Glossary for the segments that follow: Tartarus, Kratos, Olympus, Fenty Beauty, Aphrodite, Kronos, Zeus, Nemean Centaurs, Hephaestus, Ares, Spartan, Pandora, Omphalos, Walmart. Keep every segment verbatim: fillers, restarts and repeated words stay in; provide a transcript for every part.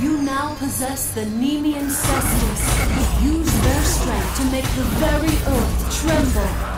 You now possess the Nemean Centaurs. Use their strength to make the very earth tremble.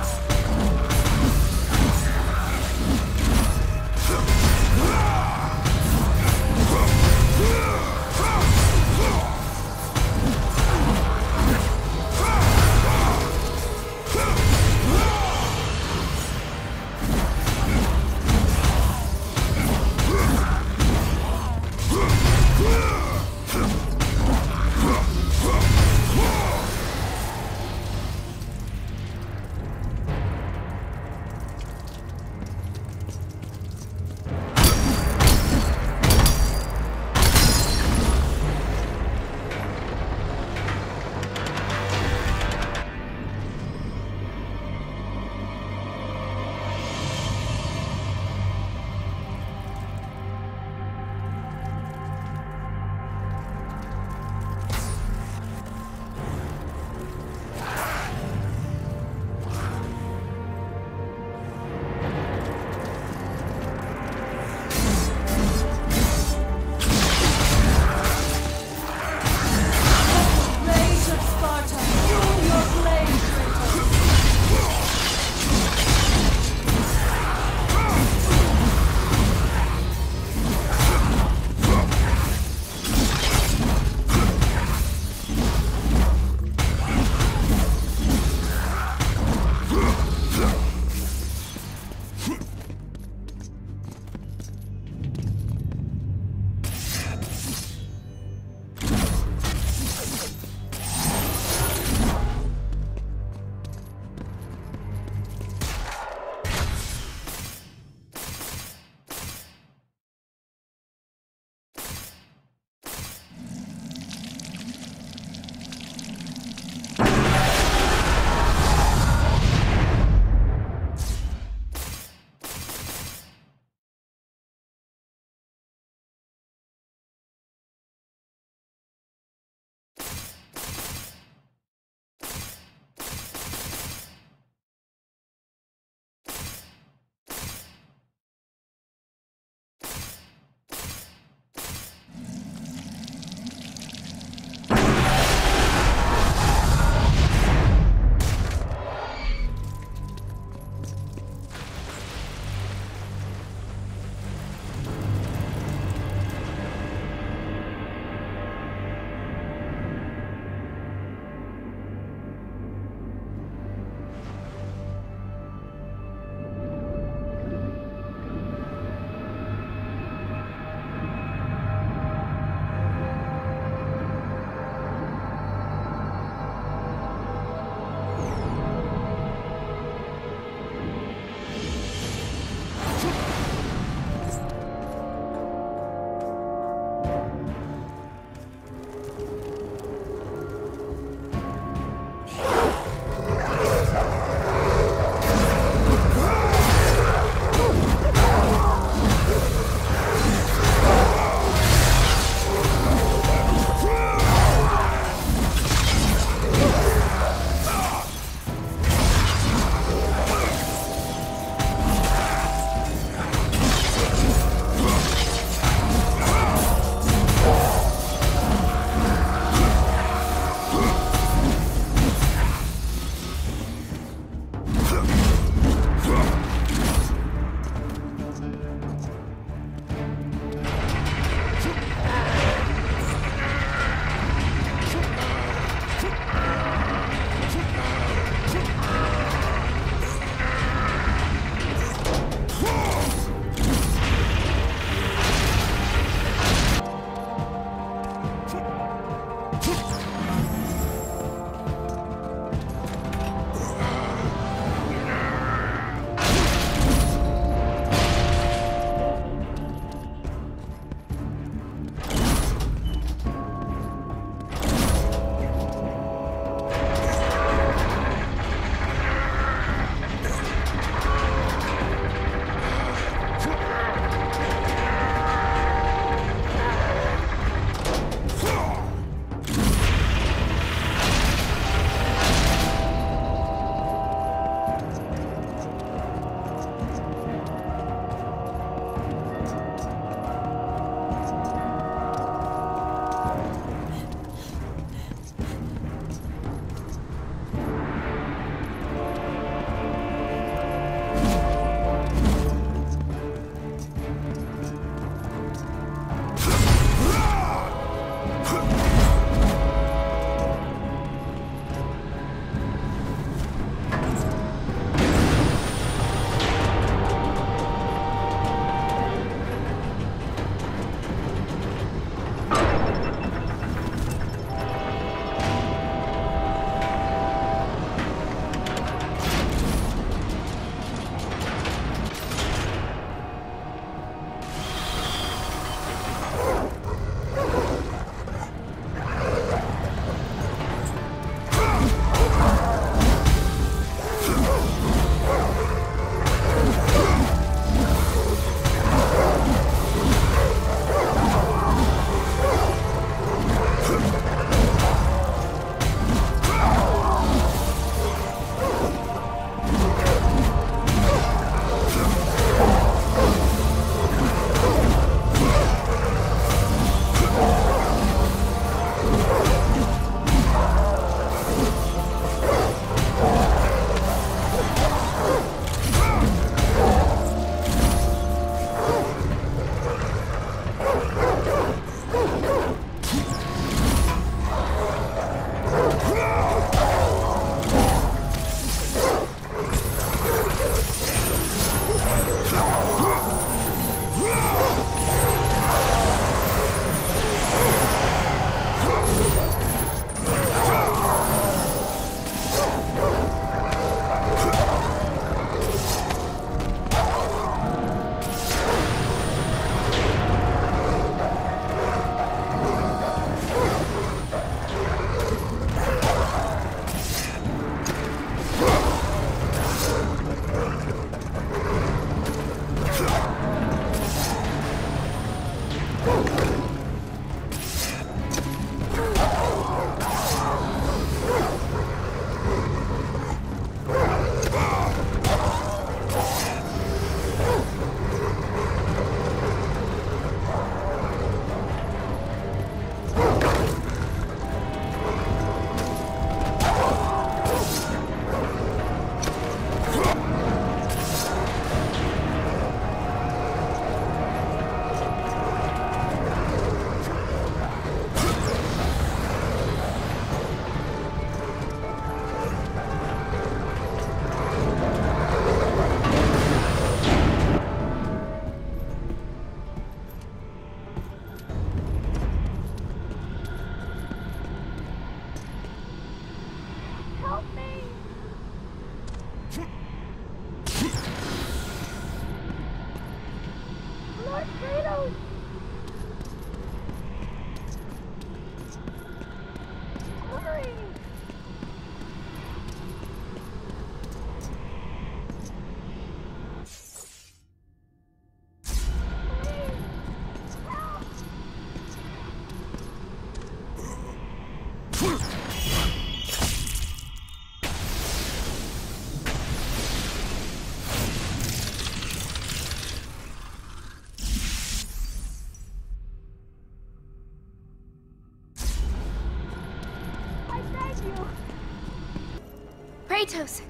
Kratos,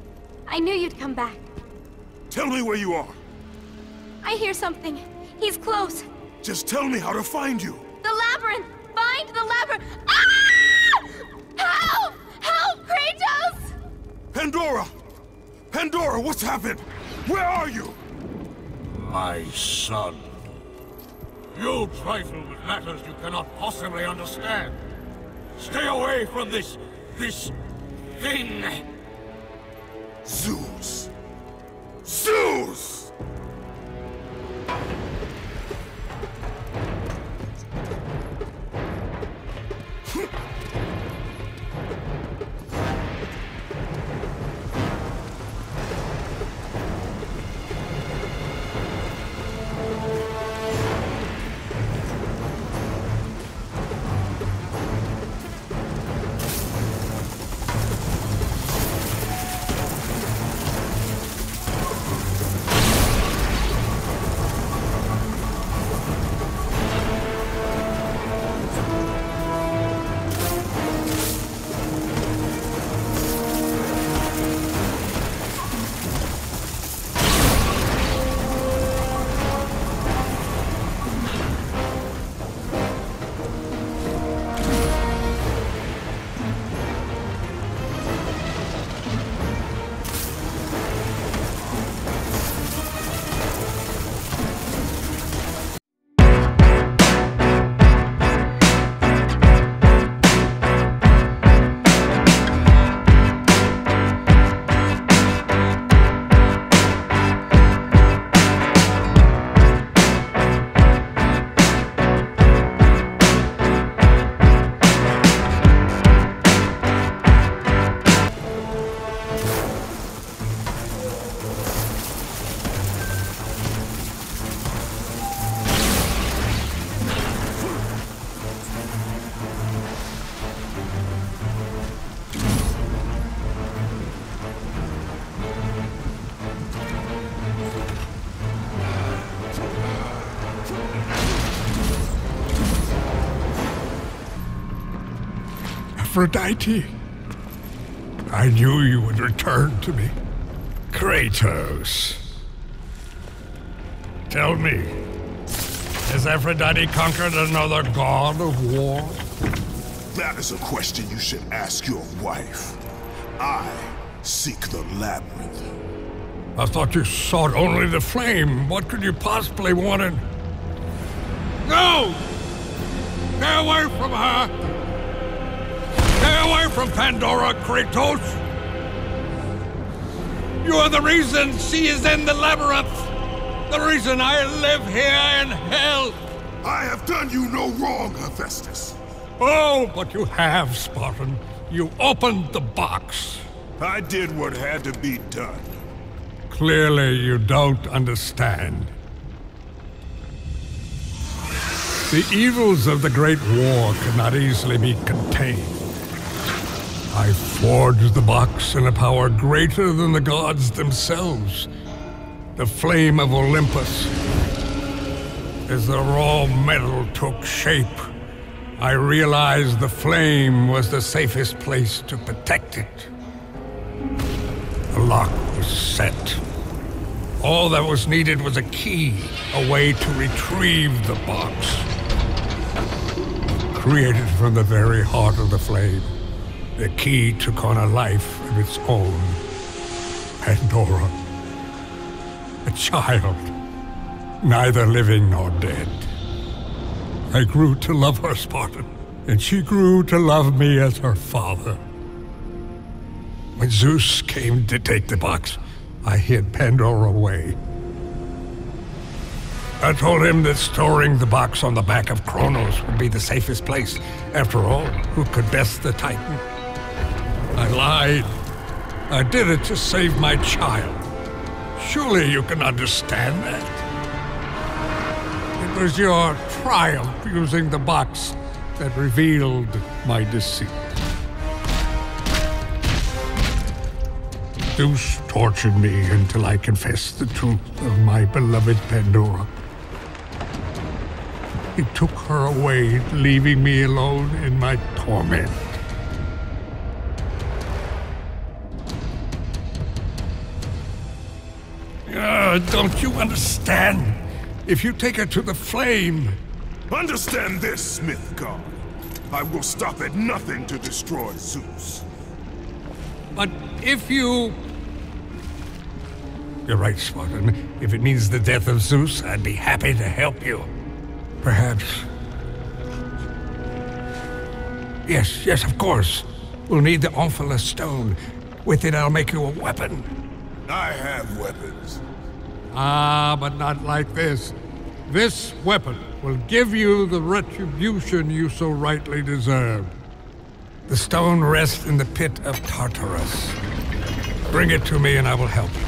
I knew you'd come back. Tell me where you are. I hear something. He's close. Just tell me how to find you. The labyrinth! Find the labyrinth! Ah! Help! Help, Kratos! Pandora! Pandora, what's happened? Where are you? My son. You trifle with matters you cannot possibly understand. Stay away from this... this... thing. Zeus! Zeus! Aphrodite, I knew you would return to me. Kratos, tell me, has Aphrodite conquered another god of war? That is a question you should ask your wife. I seek the labyrinth. I thought you sought only the flame. What could you possibly want in... No! Stay away from her! Stay away from Pandora, Kratos! You are the reason she is in the labyrinth! The reason I live here in hell! I have done you no wrong, Hephaestus! Oh, but you have, Spartan. You opened the box. I did what had to be done. Clearly you don't understand. The evils of the Great War cannot easily be contained. I forged the box in a power greater than the gods themselves. The flame of Olympus. As the raw metal took shape, I realized the flame was the safest place to protect it. The lock was set. All that was needed was a key, a way to retrieve the box. Created from the very heart of the flame. The key took on a life of its own. Pandora. A child. Neither living nor dead. I grew to love her, Spartan, and she grew to love me as her father. When Zeus came to take the box, I hid Pandora away. I told him that storing the box on the back of Kronos would be the safest place. After all, who could best the Titan? I lied. I did it to save my child. Surely you can understand that. It was your triumph using the box that revealed my deceit. Zeus tortured me until I confessed the truth of my beloved Pandora. He took her away, leaving me alone in my torment. Uh, don't you understand? If you take her to the flame... Understand this, Smith God. I will stop at nothing to destroy Zeus. But if you... You're right, Spartan. If it means the death of Zeus, I'd be happy to help you. Perhaps... Yes, yes, of course. We'll need the Omphalos stone. With it, I'll make you a weapon. I have weapons. Ah, but not like this. This weapon will give you the retribution you so rightly deserve. The stone rests in the pit of Tartarus. Bring it to me and I will help you.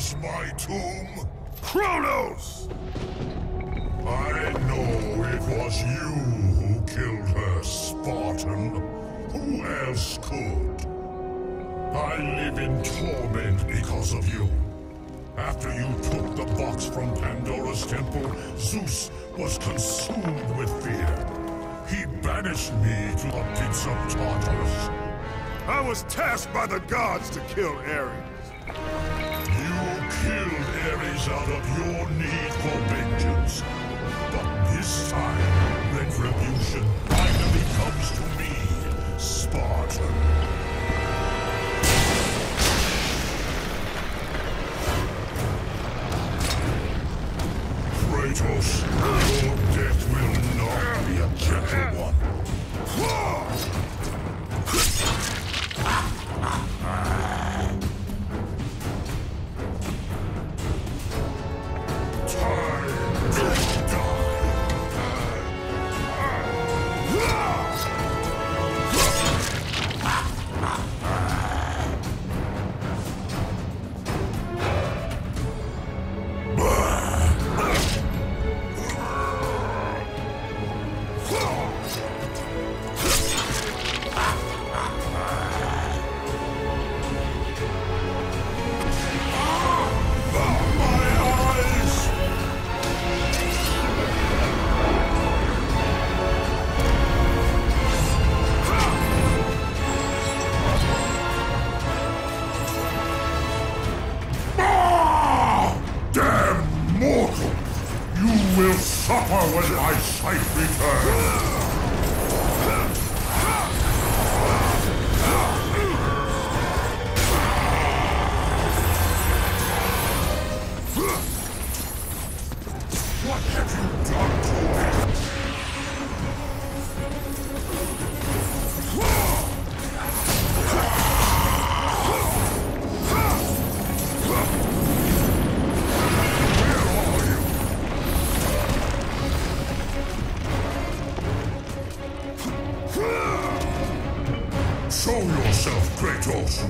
curse my tomb? Kronos! I know it was you who killed her, Spartan. Who else could? I live in torment because of you. After you took the box from Pandora's temple, Zeus was consumed with fear. He banished me to the pits of Tartarus. I was tasked by the gods to kill Ares. You killed Ares out of your need for vengeance. But this time, retribution finally comes to me, Spartan. Kratos, your death will not be a gentle one. Time to die. Burn. Suffer when thy sight returns. What have you done to me? Show yourself, Kratos!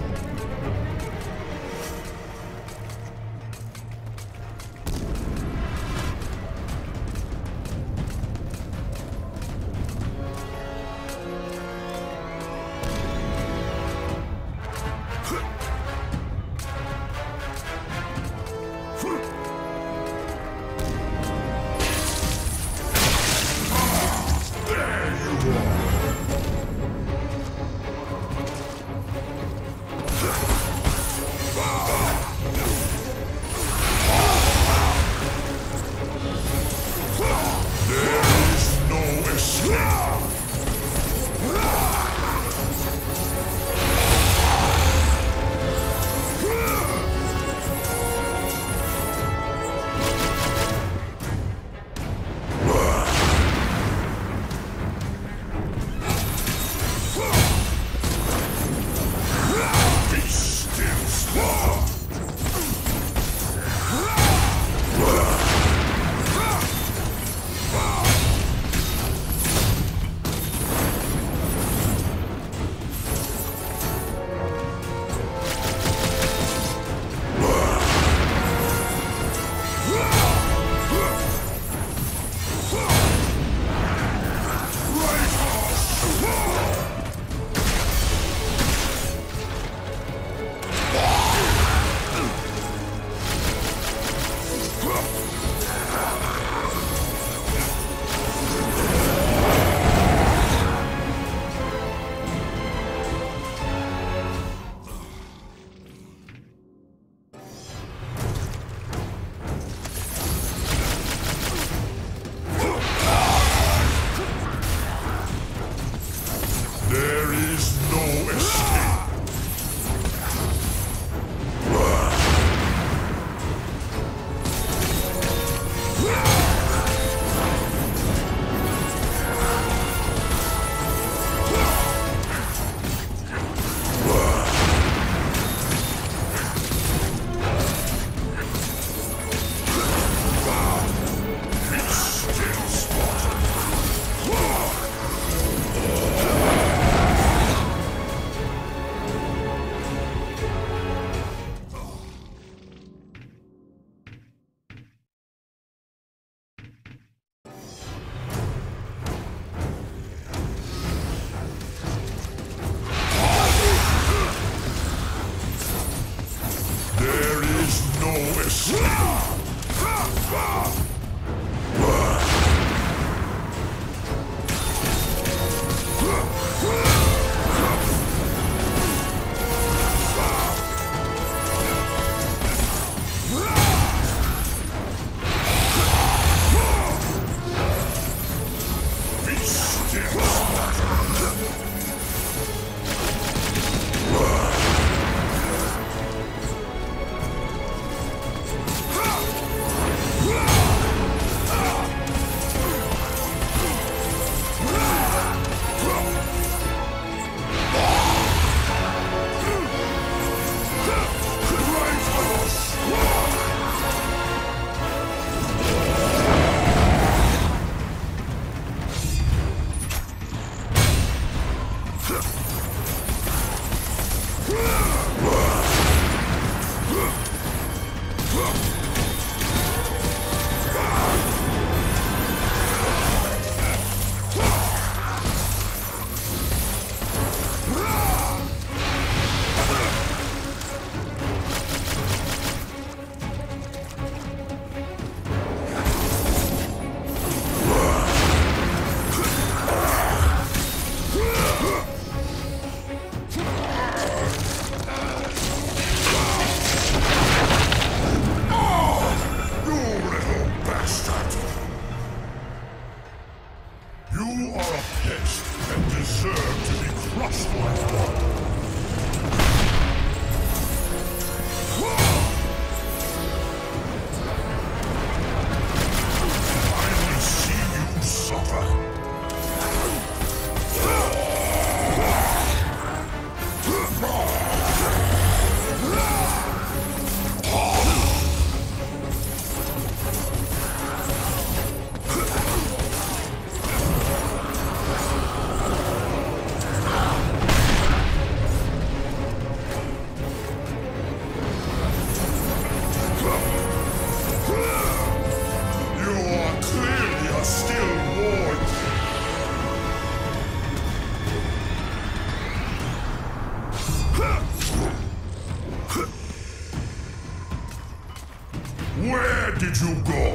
Where did you go?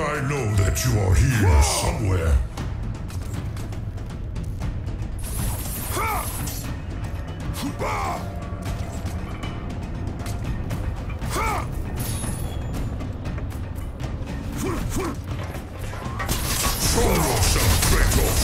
I know that you are here somewhere. Show yourself, Kratos!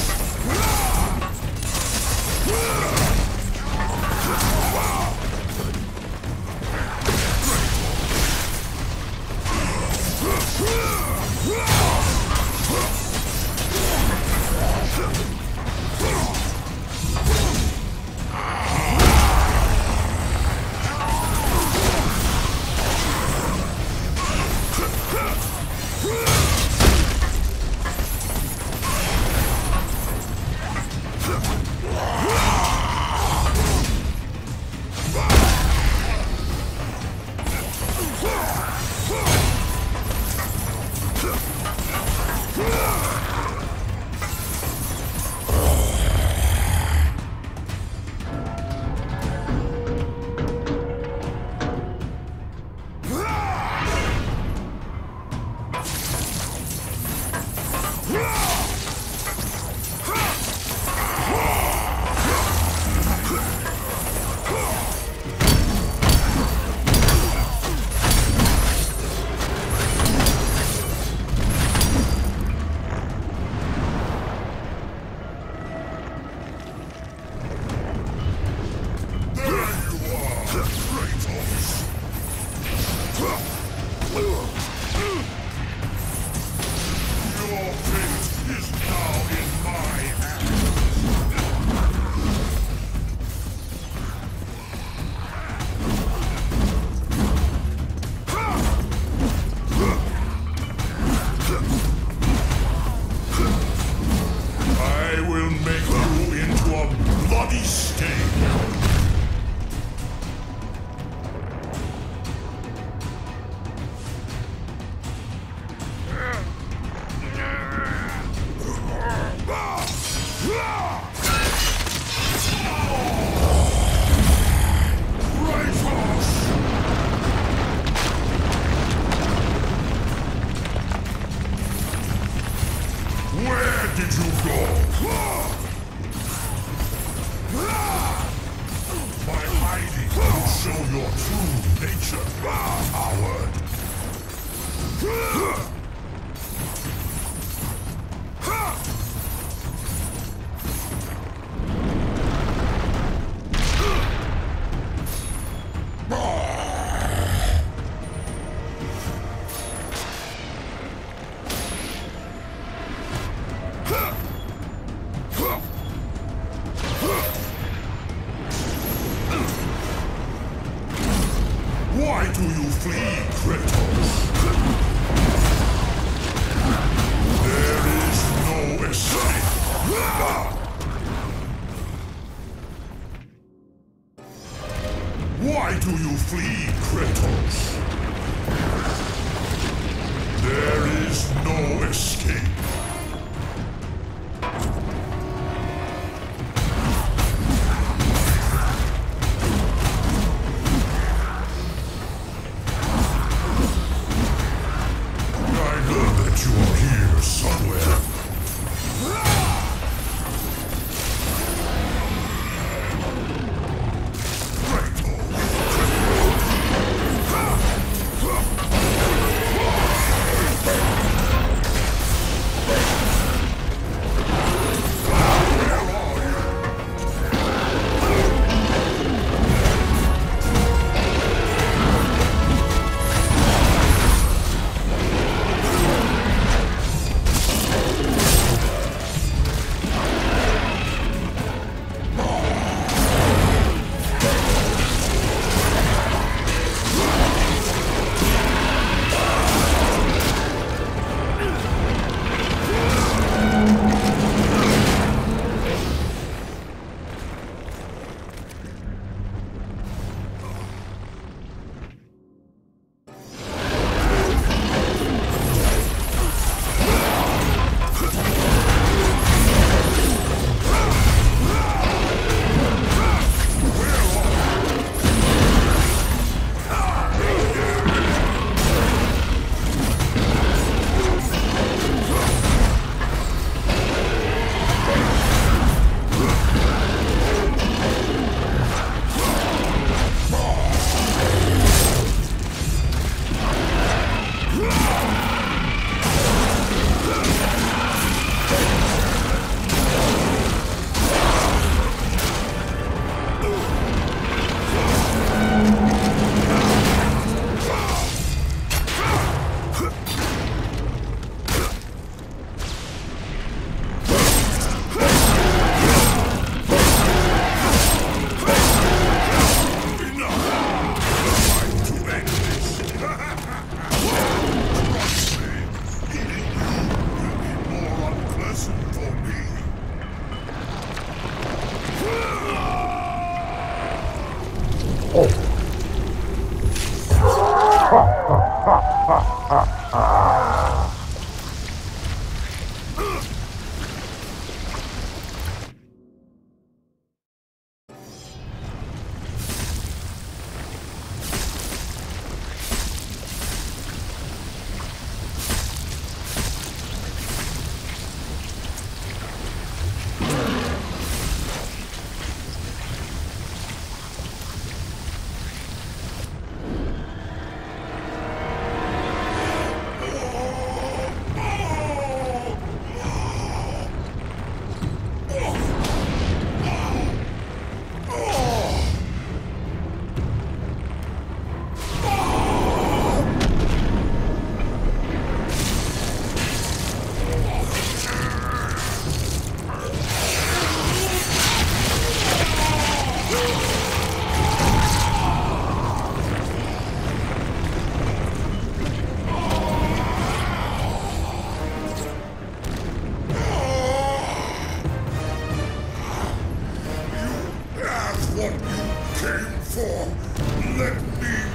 Why do you flee, Kratos? There is no escape. Why do you flee, Kratos? There is no escape. Wait! what you came for. Let me